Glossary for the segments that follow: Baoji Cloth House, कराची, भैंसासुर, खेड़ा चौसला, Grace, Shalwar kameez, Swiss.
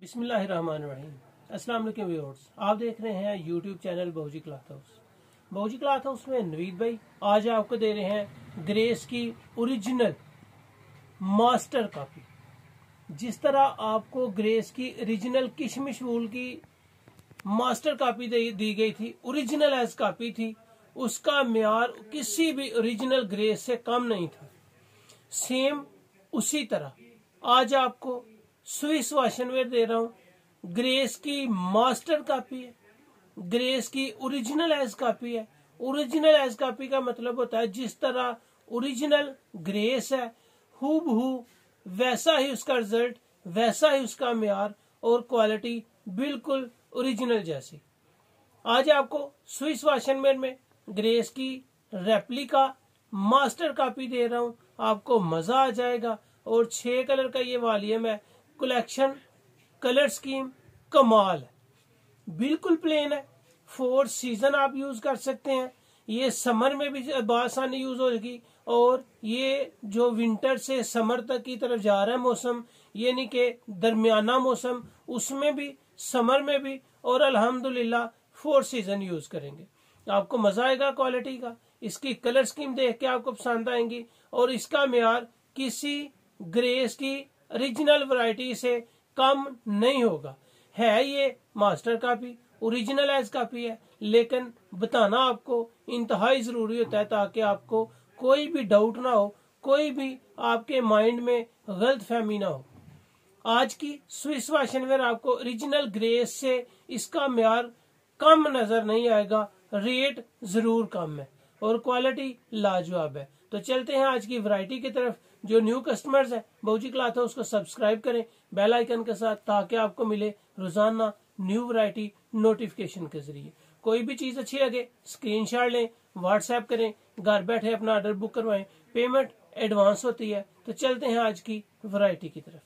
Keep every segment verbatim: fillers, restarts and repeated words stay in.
बिस्मिल्लाहिर्रहमानिर्रहीम। अस्सलाम वालेकुम व्यूअर्स, आप देख रहे हैं YouTube channel बाओजी cloth house. बाओजी cloth house में नवीद भाई आज आपको दे रहे हैं ग्रेस की ओरिजिनल मास्टर कॉपी। जिस तरह आपको ग्रेस की ओरिजिनल किशमिश वूल की मास्टर कॉपी दी गई थी, ओरिजिनल एज कॉपी थी, उसका म्यार किसी भी ओरिजिनल ग्रेस से कम नहीं था। सेम उसी तरह आज आपको स्विस वाशनवेयर दे रहा हूं, ग्रेस की मास्टर कॉपी है, ग्रेस की ओरिजिनल एज कॉपी है। ओरिजिनल एज कॉपी का मतलब होता है जिस तरह ओरिजिनल ग्रेस है हूबहू वैसा ही उसका रिजल्ट, वैसा ही उसका म्यार और क्वालिटी बिल्कुल ओरिजिनल जैसी। आज आपको स्विस वाशनवेयर में ग्रेस की रेप्लिका मास्टर कॉपी दे रहा हूँ, आपको मजा आ जाएगा। और छह कलर का ये वॉल्यूम है, कलेक्शन कलर स्कीम कमाल है, बिल्कुल प्लेन है। फोर सीजन आप यूज कर सकते हैं, ये समर में भी आसानी यूज होगी और ये जो विंटर से समर तक की तरफ जा रहा है मौसम, यानी कि दरमियाना मौसम, उसमें भी समर में भी और अल्हम्दुलिल्लाह फोर सीजन यूज करेंगे। आपको मजा आएगा क्वालिटी का, इसकी कलर स्कीम देख के आपको पसंद आएंगी और इसका म्यार किसी ग्रेस की ओरिजिनल वैरायटी से कम नहीं होगा। है ये master copy, original as copy है, लेकिन बताना आपको इंतहाई जरूरी होता है ताकि आपको कोई भी डाउट ना हो, कोई भी आपके माइंड में गलत फहमी ना हो। आज की स्विस वाशनवेयर आपको ओरिजिनल ग्रेस से इसका म्यार कम नजर नहीं आएगा, रेट जरूर कम है और क्वालिटी लाजवाब है। तो चलते हैं आज की वैरायटी की तरफ। जो न्यू कस्टमर्स हैं बाओजी क्लॉथ हाउस को सब्सक्राइब करें बेल आइकन के साथ, ताकि आपको मिले रोजाना न्यू वैरायटी नोटिफिकेशन के जरिए। कोई भी चीज अच्छी लगे स्क्रीनशॉट लें, व्हाट्सएप करें, घर बैठे अपना ऑर्डर बुक करवाएं, पेमेंट एडवांस होती है। तो चलते हैं आज की वैरायटी की तरफ।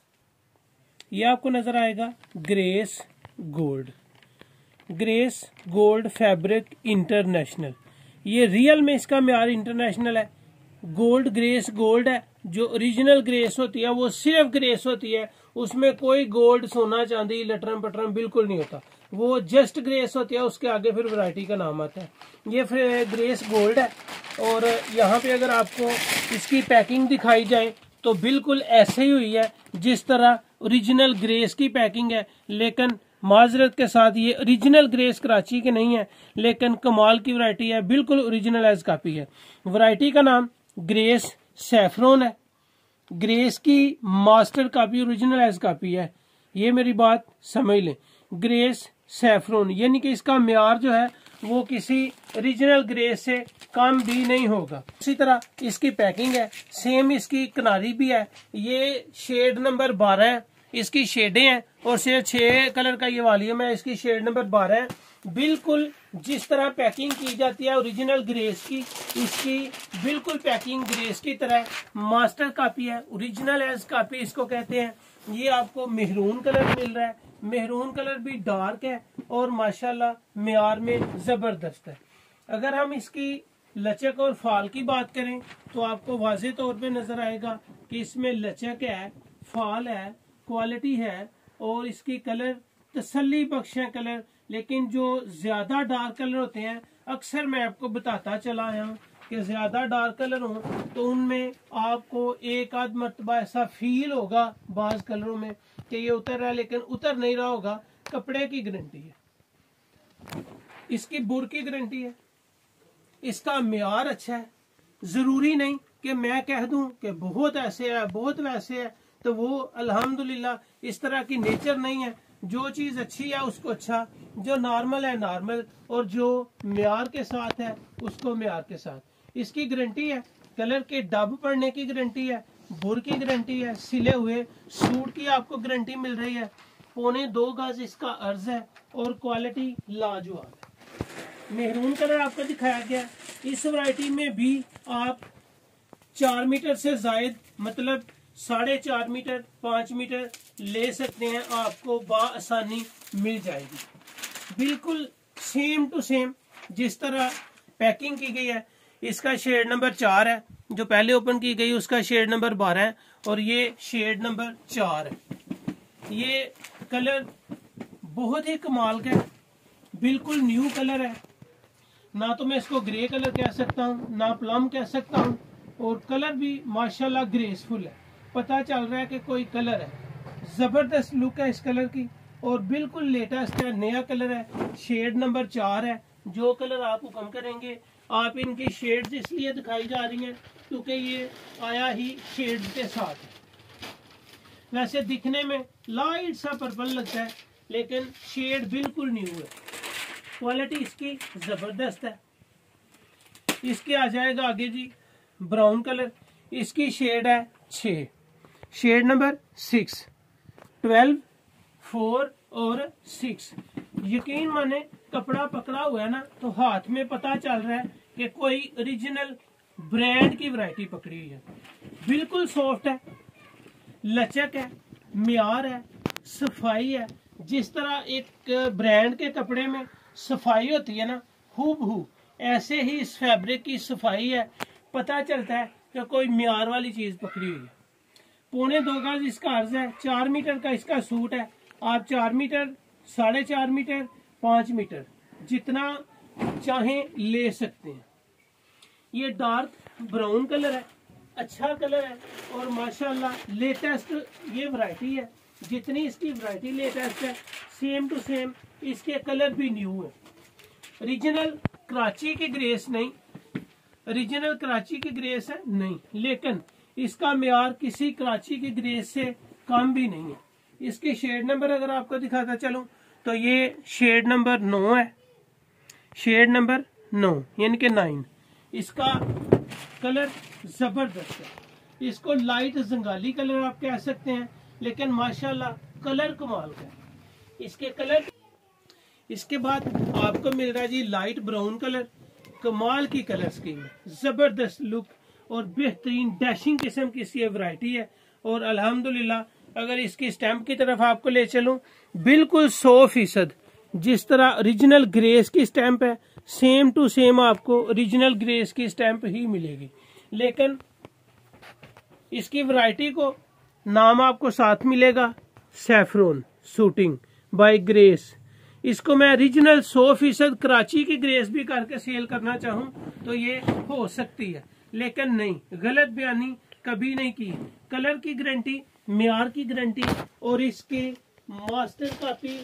यह आपको नजर आएगा Grace gold, Grace gold fabric international. ये रियल में इसका म्यार इंटरनेशनल है। गोल्ड ग्रेस गोल्ड है, जो ओरिजिनल ग्रेस होती है वो सिर्फ ग्रेस होती है, उसमें कोई गोल्ड सोना चांदी लटरम पटरम बिल्कुल नहीं होता, वो जस्ट ग्रेस होती है। उसके आगे फिर वैरायटी का नाम आता है। ये फिर ग्रेस गोल्ड है और यहाँ पे अगर आपको इसकी पैकिंग दिखाई जाए तो बिल्कुल ऐसे ही हुई है जिस तरह ओरिजिनल ग्रेस की पैकिंग है। लेकिन माजरत के साथ ये ओरिजिनल ग्रेस कराची के नहीं है, लेकिन कमाल की वैरायटी है, बिल्कुल ओरिजिनल एज कॉपी है। वैरायटी का नाम ग्रेस सैफरॉन है, ग्रेस की master copy original as copy है। ये मेरी बात समझ लें, ग्रेस सैफरॉन यानी कि इसका म्यार जो है वो किसी ओरिजिनल ग्रेस से कम भी नहीं होगा। उसी तरह इसकी पैकिंग है, सेम इसकी किनारी भी है। ये शेड नंबर बारह है, इसकी शेडें हैं और सिर्फ छह कलर का ये वॉल्यूम है। इसकी शेड नंबर बारह है, बिल्कुल जिस तरह पैकिंग की जाती है ओरिजिनल ग्रेस की, इसकी बिल्कुल पैकिंग ग्रेस की तरह मास्टर कॉपी है, ओरिजिनल एज कॉपी इसको कहते हैं। ये आपको मेहरून कलर मिल रहा है, मेहरून कलर भी डार्क है और माशाल्लाह म्यार में जबरदस्त है। अगर हम इसकी लचक और फाल की बात करें तो आपको वाजे तौर पे नजर आएगा कि इसमें लचक है, फाल है, क्वालिटी है और इसकी कलर तसल्ली बख्श है कलर। लेकिन जो ज्यादा डार्क कलर होते हैं, अक्सर मैं आपको बताता चला आया हूँ कि ज्यादा डार्क कलर हो तो उनमें आपको एक आध मरतबा ऐसा फील होगा बाज कलरों में कि ये उतर रहा है, लेकिन उतर नहीं रहा होगा। कपड़े की गारंटी है, इसकी बुर की गारंटी है, इसका म्यार अच्छा है। जरूरी नहीं कि मैं कह दूं कि बहुत ऐसे है बहुत वैसे है, तो वो अल्हम्दुलिल्लाह इस तरह की नेचर नहीं है। जो चीज अच्छी है उसको अच्छा, जो नॉर्मल है नॉर्मल, और जो म्यार के साथ है उसको म्यार के साथ। इसकी गारंटी है, कलर के डब पड़ने की गारंटी है, बुर की गारंटी है, सिले हुए सूट की आपको गारंटी मिल रही है। पौने दो गज इसका अर्ज है और क्वालिटी लाजवाब है। मेहरून कलर आपको दिखाया गया, इस वैरायटी में भी आप चार मीटर से जायद, मतलब साढ़े चार मीटर पांच मीटर ले सकते हैं, आपको बाआसानी मिल जाएगी। बिल्कुल सेम टू सेम जिस तरह पैकिंग की गई है। इसका शेड नंबर चार है, जो पहले ओपन की गई उसका शेड नंबर बारह है और ये शेड नंबर चार है। ये कलर बहुत ही कमाल का है, बिल्कुल न्यू कलर है। ना तो मैं इसको ग्रे कलर कह सकता हूँ, ना प्लम कह सकता हूँ, और कलर भी माशाल्लाह ग्रेसफुल है। पता चल रहा है कि कोई कलर है, जबरदस्त लुक है इस कलर की, और बिल्कुल लेटेस्ट है, नया कलर है, शेड नंबर चार है। जो कलर आप हुक्म करेंगे, आप इनकी शेड्स इसलिए दिखाई जा रही हैं क्योंकि ये आया ही शेड्स के साथ है। वैसे दिखने में लाइट सा पर्पल लगता है, लेकिन शेड बिल्कुल न्यू है। क्वालिटी इसकी जबरदस्त है। इसके आ जाएगा आगे जी ब्राउन कलर, इसकी शेड है छः, shade number six, twelve, four और सिक्स। यकीन माने कपड़ा पकड़ा हुआ है ना तो हाथ में पता चल रहा है कि कोई ओरिजिनल ब्रांड की वैरायटी पकड़ी हुई है। बिल्कुल सॉफ्ट है, लचक है, म्यार है, सफाई है। जिस तरह एक ब्रांड के कपड़े में सफाई होती है ना हूबहू, ऐसे ही इस फैब्रिक की सफाई है। पता चलता है कि कोई म्यार वाली चीज पकड़ी हुई है। पौने दो गज इसका अर्ज है, चार मीटर का इसका सूट है। आप चार मीटर, साढ़े चार मीटर, पांच मीटर जितना चाहें ले सकते हैं। ये डार्क ब्राउन कलर है, अच्छा कलर है, और माशाल्लाह लेटेस्ट ये वैरायटी है। जितनी इसकी वैरायटी लेटेस्ट है, सेम टू सेम इसके कलर भी न्यू है। ओरिजिनल कराची की ग्रेस नहीं, ओरिजिनल कराची की ग्रेस है नहीं, लेकिन इसका म्यार किसी कराची की ग्रेस से कम भी नहीं है। इसके शेड नंबर अगर आपको दिखाता चलूं तो ये शेड नंबर नौ है, शेड नंबर नौ यानी कि नाइन। इसका कलर जबरदस्त है, इसको लाइट जंगाली कलर आप कह सकते हैं, लेकिन माशाल्लाह कलर कमाल का है इसके कलर। इसके बाद आपको मिल रहा है जी लाइट ब्राउन कलर, कमाल की कलर स्कीम है, जबरदस्त लुक और बेहतरीन डैशिंग किस्म की इसकी वैरायटी है। और अल्हम्दुलिल्लाह अगर इसकी स्टैम्प की तरफ आपको ले चलूं, बिल्कुल सौ फीसद जिस तरह ओरिजिनल ग्रेस की स्टैम्प है, सेम टू सेम आपको ओरिजिनल ग्रेस की स्टैम्प ही मिलेगी। लेकिन इसकी वैरायटी को नाम आपको साथ मिलेगा सैफरोन सूटिंग बाय ग्रेस। इसको मैं ओरिजिनल सौ फीसद कराची की ग्रेस भी करके सेल करना चाहूँ तो ये हो सकती है, लेकिन नहीं, गलत बयानी कभी नहीं की। कलर की गारंटी, म्यार की गारंटी, और इसके मास्टर कापी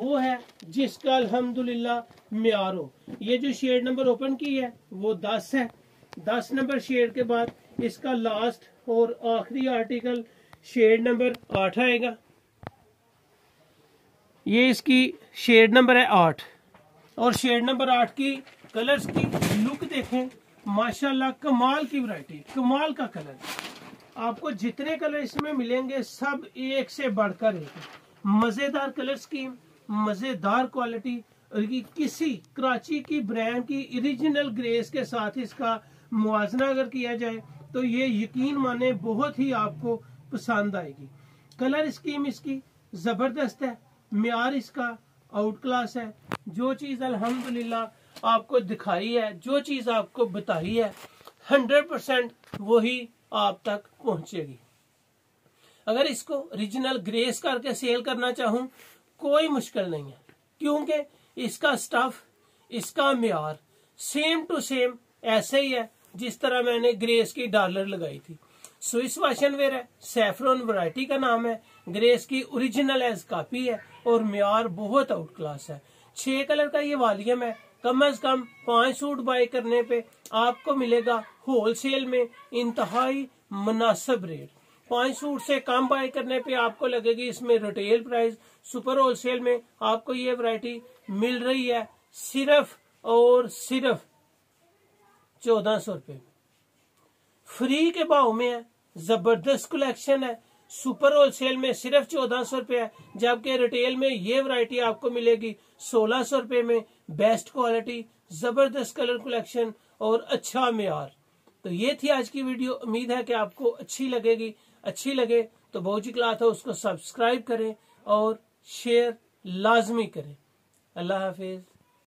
वो है जिसका अल्हम्दुलिल्लाह म्यार हो। ये जो शेड नंबर ओपन की है वो दस है, दस नंबर शेड के बाद इसका लास्ट और आखिरी आर्टिकल शेड नंबर आठ आएगा। ये इसकी शेड नंबर है आठ, और शेड नंबर आठ की कलर्स की लुक देखें, माशाल्लाह कमाल की वैरायटी, कमाल का कलर। आपको जितने कलर इसमें मिलेंगे सब एक से बढ़कर एक, मजेदार कलर स्कीम, मजेदार क्वालिटी, और किसी कराची की ब्रांड की ओरिजिनल ग्रेस के साथ इसका मुआजना अगर किया जाए तो ये यकीन माने बहुत ही आपको पसंद आएगी। कलर स्कीम इसकी जबरदस्त है, म्यार इसका आउट क्लास है। जो चीज अल्हम्दुलिल्लाह आपको दिखाई है, जो चीज आपको बताई है, हंड्रेड परसेंट वही आप तक पहुंचेगी। अगर इसको ओरिजिनल ग्रेस करके सेल करना चाहूं कोई मुश्किल नहीं है, क्योंकि इसका स्टफ, इसका म्यार सेम टू सेम ऐसे ही है जिस तरह मैंने ग्रेस की डॉलर लगाई थी। स्विस वाशन वेयर है, सैफरॉन वैरायटी का नाम है, ग्रेस की ओरिजिनल एज कॉपी है, और म्यार बहुत आउट क्लास है। छह कलर का ये वॉल्यूम है, कम अज कम पांच सूट बाय करने पे आपको मिलेगा होलसेल में इंतहाई मुनासिब रेट। पांच सूट से कम बाय करने पे आपको लगेगी इसमें रिटेल प्राइस। सुपर होलसेल में आपको ये वैरायटी मिल रही है सिर्फ और सिर्फ चौदह सौ रुपये में, फ्री के भाव में है। जबरदस्त कलेक्शन है, सुपर होलसेल में सिर्फ चौदह सौ रुपये है, जबकि रिटेल में ये वैरायटी आपको मिलेगी सोलह सौ रुपये में। बेस्ट क्वालिटी, जबरदस्त कलर कलेक्शन और अच्छा म्यार। तो ये थी आज की वीडियो, उम्मीद है कि आपको अच्छी लगेगी। अच्छी लगे तो बाओजी क्लॉथ हाउस को सब्सक्राइब करें और शेयर लाजमी करें। अल्लाह हाफिज।